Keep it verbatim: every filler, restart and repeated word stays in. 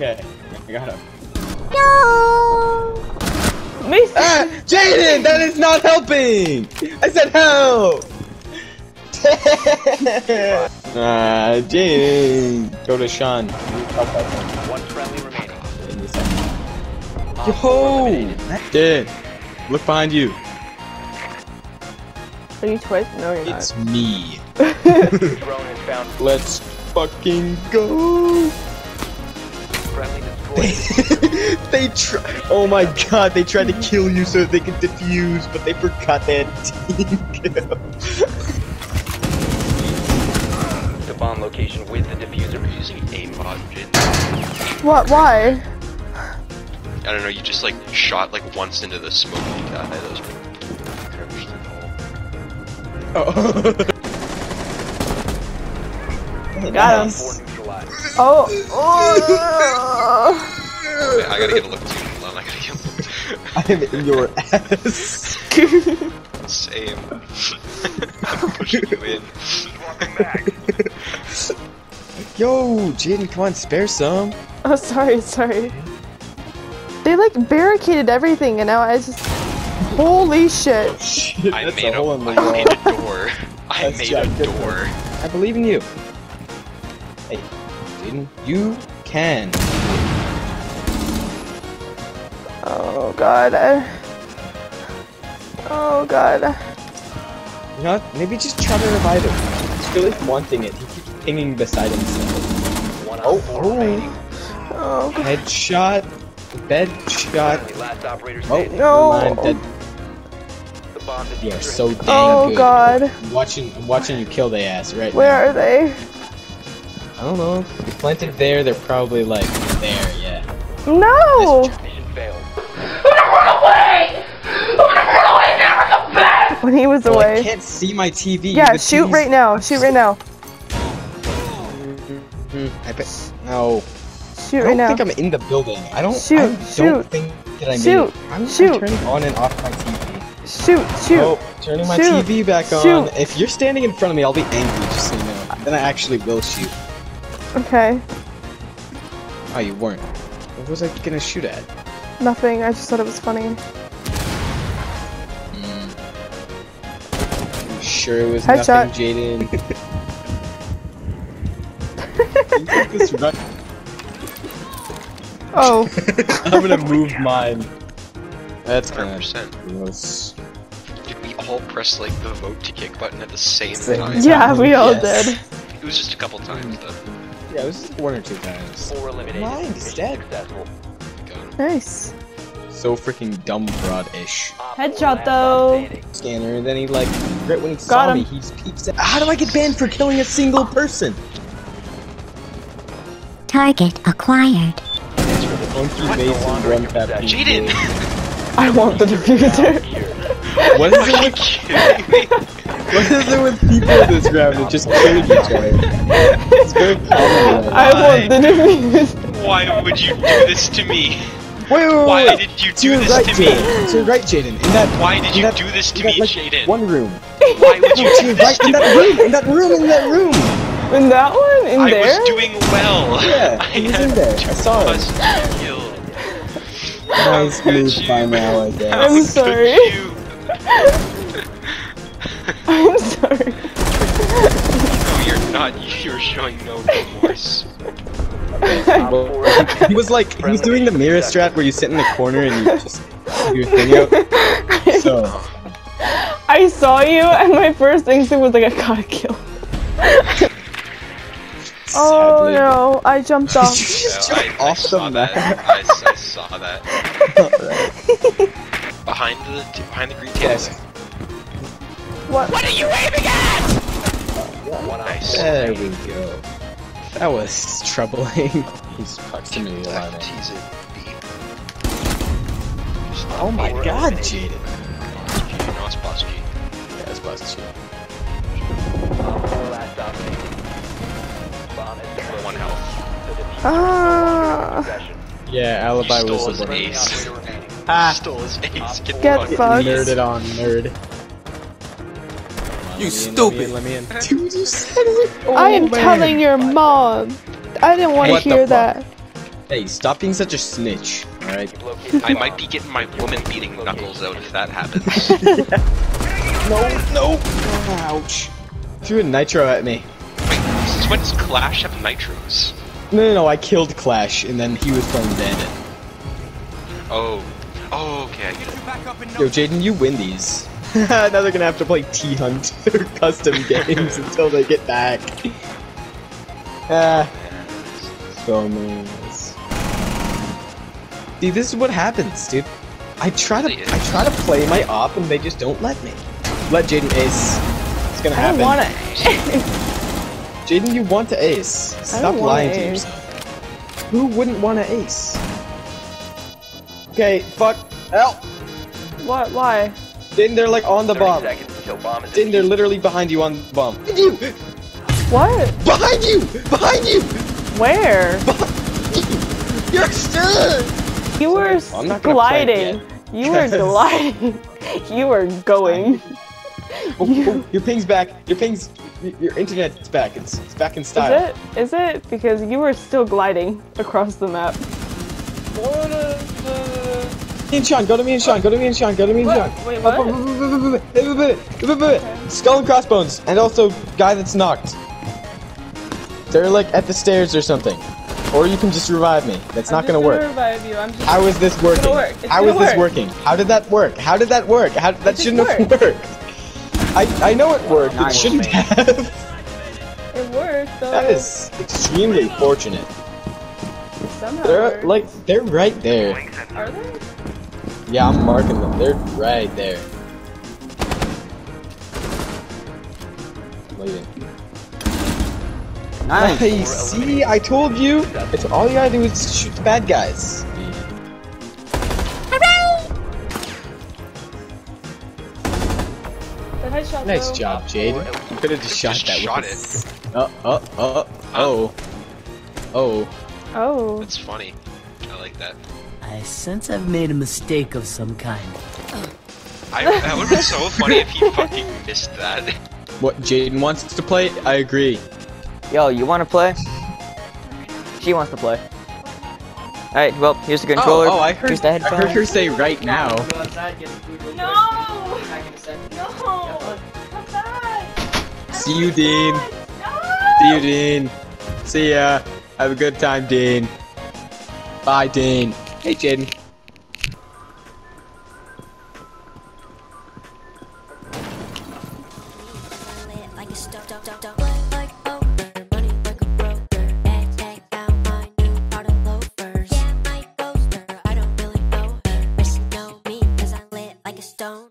Okay, I got him. No! Mason! Ah, Jaden, that is not helping! I said help! Ah, uh, Jaden. Go to Sean. One friendly remaining. Yo! Jaden, look behind you. Are you twist? No, you're it's not. It's me. Let's fucking go! They, they try. Oh my god, they tried to kill you so they could defuse, but they forgot that deco. The bomb location with the diffuser using a mod bin. What? Why? I don't know. You just like shot like once into the smoke. God, that was crazy. Oh. Got him. Oh! Oh! Wait, I gotta get a look too. Hold on, I gotta get a look too. I am in your ass. Same. I'm pushing you in. Walking back. Yo, Jaden, come on, spare some. Oh, sorry, sorry. They like barricaded everything, and now I just. Holy shit! Oh, shit. I, made a, I made a door. I That's made Jack, a door. I believe in you. Hey, Jaden, you can. Oh god. I... Oh god. You know what? Maybe just try to revive him. He's really wanting it. He keeps pinging beside himself. One oh, oh. oh god. Headshot. Bedshot. Last operator standing. Oh, no. The bomb is you are so dang oh, good. Oh god. I'm watching, I'm watching you kill the ass right Where now. Where are they? I don't know. If you planted there, they're probably like there, yeah. No! This mission failed. I'm gonna run away! I'm gonna run away and never come back! When he was well, away. I can't see my T V. Yeah, the shoot T V's... right now. Shoot right now. I bet. No. Shoot right now. I don't right think now. I'm in the building. I don't, shoot, I don't shoot. think that I made shoot, it. I'm, shoot. I'm turning on and off my T V. Shoot, shoot. Oh, turning my shoot, T V back on. Shoot. If you're standing in front of me, I'll be angry, just so you know. Then I actually will shoot. Okay. Oh, you weren't. What was I gonna shoot at? Nothing, I just thought it was funny. Mm. I'm sure it was Headshot. nothing, Jaden. Oh. I'm gonna move mine. That's one hundred percent. Gross. Did we all press, like, the vote to kick button at the same, same time? Yeah, we all yes. did. It was just a couple times, though. Yeah, it was just one or two times. Four eliminated. Mine's dead. Nice. So freaking dumb broad-ish. Headshot though. Scanner, and then he like, right when he saw me, he peeps out. How do I get banned for killing a single person? Target acquired. Cheated. I want the diffuser. What is it with What is it with people in this round that just killing each other? It's very common. I want the diffuser. Why would you do this to me? Wait, wait, wait, Why did you do to this right, to Jaden. me? To right, Jaden. In that. Why did you that, do this to me, like, Jaden? One room. Why would you do this to me? In that room. In that room. In that room. In that one. In I there. I was doing well. Yeah. I was in there. I saw it. Nice move by now, I guess. I'm sorry. I'm sorry. No, you're not. You're showing no remorse. He was like, he was doing the mirror strat where you sit in the corner and you just do your thing out. So. I saw you, and my first instinct was like, I gotta kill. Oh no, I jumped off. Did you just jump yeah, I, off I saw the map? I, I saw that. Right. Behind the behind the green castle. Yeah. What? What are you aiming at? One eye. There we go. That was troubling. He's proximity alive. Oh my god, Jaden. No, it's Bosky. Yeah, it's Bosky. One health. Ah. Yeah, Alibi was the ace. Ah. Stole his ace. Get fucked. Nerded on, nerd. You stupid! Let me in. Let me in. Dude, you said it. Oh, I am man. telling your mom. I didn't want to hear that. Hey, stop being such a snitch, alright? I might be getting my woman-beating knuckles out if that happens. Yeah. No, no! Ouch. Threw a nitro at me. Wait, since when does Clash have nitros? No, no, no, I killed Clash, and then he was playing Bandit. Oh. Oh, okay. Yo, Jaden, you win these. Now they're gonna have to play T Hunt or custom games until they get back. Ah. So many. Dude, this is what happens, dude. I try to I try to play my op and they just don't let me. Let Jaden ace. It's gonna happen. I don't wanna ace. Jaden, you want to ace. Stop lying to yourself. Who wouldn't wanna ace? Okay, fuck. Help! What? Why? Jaden, they're like on the bomb. Jaden, they're literally behind you on the bomb. You! What? Behind you! Behind you! Where? Behind you! You're stuck! You were gliding. You were gliding. You were going. Oh, oh, your ping's back. Your ping's. Your internet's back. It's, it's back in style. Is it? Is it? Because you were still gliding across the map. Me and Sean. Go to me and Sean. Go to me and Sean. Go to me and Sean. Wait, what? Skull and crossbones, and also guy that's knocked. They're like at the stairs or something. Or you can just revive me. That's I'm not gonna, gonna work. Revive you. I'm just How is this working? Work. How is this work. working? How did that work? How did that work? How that it shouldn't work. have worked. I I know it worked. It shouldn't have. It worked though. That is extremely fortunate. Somehow they're worked. like they're right there. Are they? Yeah, I'm marking them. They're right there. I'm leaving. Nice. nice. See, I told you. It's all you gotta do is shoot the bad guys. The headshot, nice though. job, Jaden. You could have just shot just that. Shot with it. Oh, oh, oh, oh, oh. Oh. That's funny. I like that. I sense I've made a mistake of some kind. I, that would have been so funny if he fucking missed that. What Jaden wants to play? I agree. Yo, you wanna play? She wants to play. Alright, well, here's the controller. Oh, oh I, heard, here's the I heard her say right now. No! No! Come back! See you, Dean. No! See you, Dean. See ya. Have a good time, Dean. Bye, Dean. Hey, Jaden. Don't